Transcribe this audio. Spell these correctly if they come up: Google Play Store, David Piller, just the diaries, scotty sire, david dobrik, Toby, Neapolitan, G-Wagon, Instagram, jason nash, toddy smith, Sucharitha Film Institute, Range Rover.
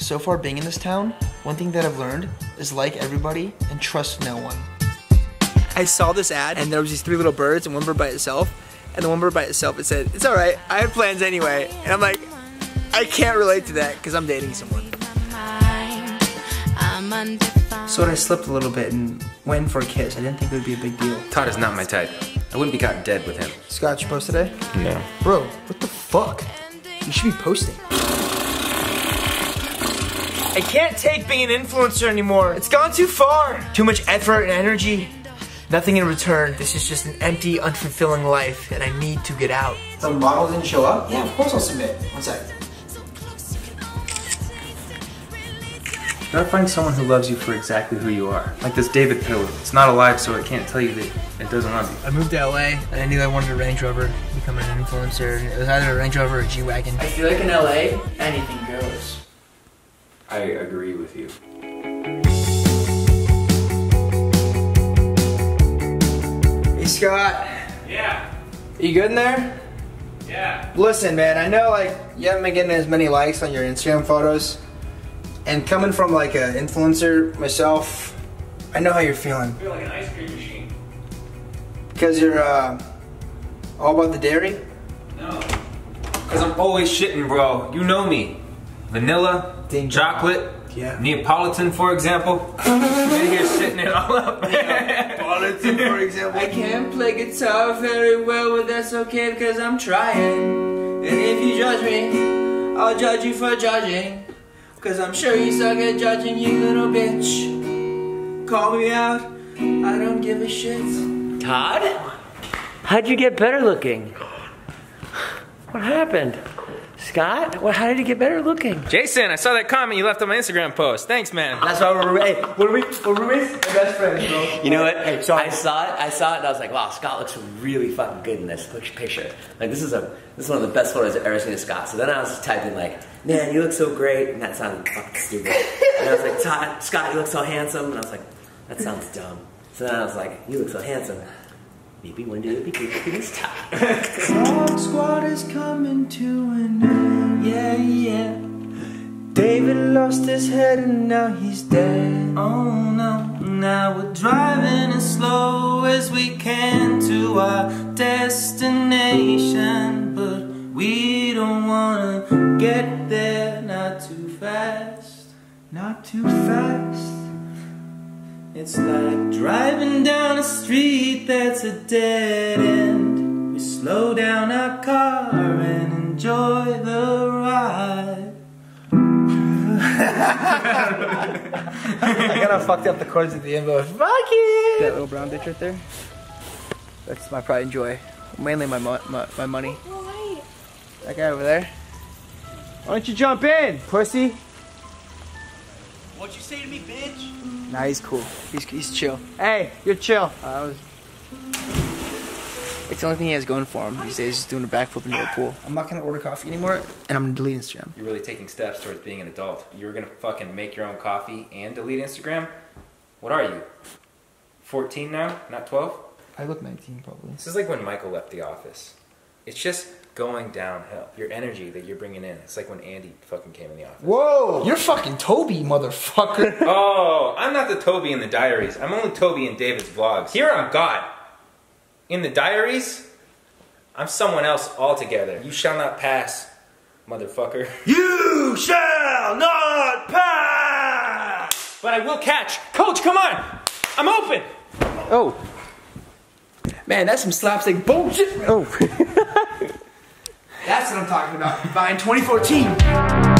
So far being in this town, one thing that I've learned is like everybody and trust no one. I saw this ad and there was these three little birds and one bird by itself. And the one bird by itself, it said, "It's all right, I have plans anyway." And I'm like, I can't relate to that because I'm dating someone. Sort of slipped a little bit and went for a kiss. I didn't think it would be a big deal. Todd is not my type. I wouldn't be caught dead with him. Scott, you post today? No. Bro, what the fuck? You should be posting. I can't take being an influencer anymore. It's gone too far. Too much effort and energy. Nothing in return. This is just an empty, unfulfilling life, and I need to get out. The model didn't show up? Yeah, of course I'll submit. One sec. You gotta find someone who loves you for exactly who you are. Like this David Piller. It's not alive, so it can't tell you that it doesn't love you. I moved to LA, and I knew I wanted a Range Rover, become an influencer. It was either a Range Rover or a G-Wagon. I feel like in LA, anything goes. I agree with you. Scott. Yeah. You good in there? Yeah. Listen, man, I know like you haven't been getting as many likes on your Instagram photos, and coming from like an influencer myself, I know how you're feeling. I feel like an ice cream machine. Because you're all about the dairy? No. Because I'm always shitting, bro. You know me. Vanilla, chocolate. Yeah. Neapolitan, for example. You're here sitting it all up. Neapolitan, for example. I can't play guitar very well, but that's okay because I'm trying. And if you judge me, I'll judge you for judging. Because I'm sure you suck at judging, you little bitch. Call me out. I don't give a shit. Todd? How'd you get better looking? What happened? Scott, how did he get better looking? Jason, I saw that comment you left on my Instagram post. Thanks, man. That's why we're roommates. Hey, we're roommates and best friends, bro. You know what? Hey, so I saw it, and I was like, wow, Scott looks really fucking good in this picture. Like, this is one of the best photos I've ever seen of Scott. So then I was just typing like, man, you look so great, and that sounded fucking stupid. And I was like, Todd, Scott, you look so handsome, and I was like, that sounds dumb. So then I was like, you look so handsome. Maybe one day it'll be good for this time. Dog squad is coming to an end. Yeah, yeah. David lost his head and now he's dead. Oh no. Now we're driving as slow as we can to our destination, but we don't wanna get there. Not too fast. Not too fast. It's like driving down a street that's a dead end. We slow down our car and enjoy the ride. I kind of fucked up the chords at the end, but fuck it! That little brown bitch right there, that's my pride and joy. Mainly my money. Why? That guy over there. Why don't you jump in, pussy? What'd you say to me, bitch? Nah, he's cool. He's chill. Hey, you're chill. It's the only thing he has going for him these days, just doing a backflip into a pool. I'm not gonna order coffee anymore, and I'm gonna delete Instagram. You're really taking steps towards being an adult. You're gonna fucking make your own coffee and delete Instagram? What are you? 14 now? Not 12? I look 19 probably. This is like when Michael left The Office. It's just going downhill. Your energy that you're bringing in. It's like when Andy fucking came in The Office. Whoa! You're fucking Toby, motherfucker. Oh, I'm not the Toby in the diaries. I'm only Toby in David's vlogs. Here I'm God. In the diaries, I'm someone else altogether. You shall not pass, motherfucker. You shall not pass! But I will catch. Coach, come on! I'm open! Oh. Man, that's some slapstick bullshit. Oh. That's what I'm talking about. By 2014.